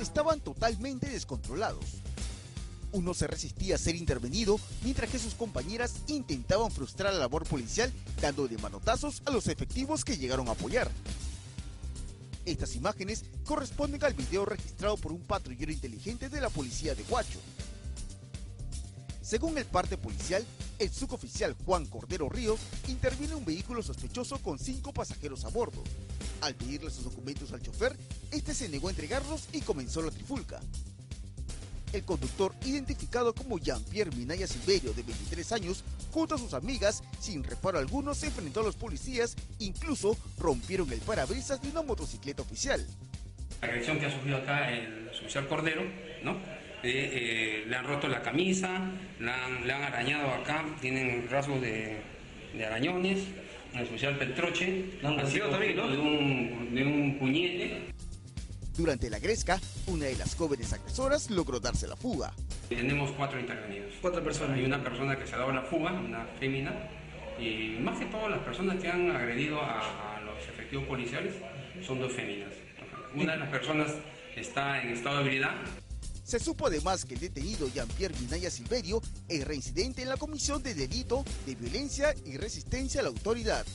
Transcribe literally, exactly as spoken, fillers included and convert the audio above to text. estaban totalmente descontrolados. Uno se resistía a ser intervenido, mientras que sus compañeras intentaban frustrar la labor policial, dándole manotazos a los efectivos que llegaron a apoyar. Estas imágenes corresponden al video registrado por un patrullero inteligente de la policía de Huacho. Según el parte policial, el suboficial Juan Cordero Ríos intervino en un vehículo sospechoso con cinco pasajeros a bordo. Al pedirle sus documentos al chofer, este se negó a entregarlos y comenzó la trifulca. El conductor, identificado como Jean Pierre Minaya Silverio, de veintitrés años, junto a sus amigas, sin reparo alguno, se enfrentó a los policías, incluso rompieron el parabrisas de una motocicleta oficial. La agresión que ha sufrido acá el oficial Cordero, ¿no? Eh, eh, le han roto la camisa, le han, le han arañado acá, tienen rasgos de, de arañones, el oficial Peltroche, ¿no? Ha sido también, ¿no? de, un, de un puñete. Durante la gresca, una de las jóvenes agresoras logró darse la fuga. Tenemos cuatro intervenidos. Cuatro personas. Hay una persona que se ha dado la fuga, una fémina, y más que todo las personas que han agredido a, a los efectivos policiales son dos féminas. Una de las personas está en estado de ebriedad. Se supo además que el detenido Jean Pierre Minaya Silverio es reincidente en la comisión de delito de violencia y resistencia a la autoridad.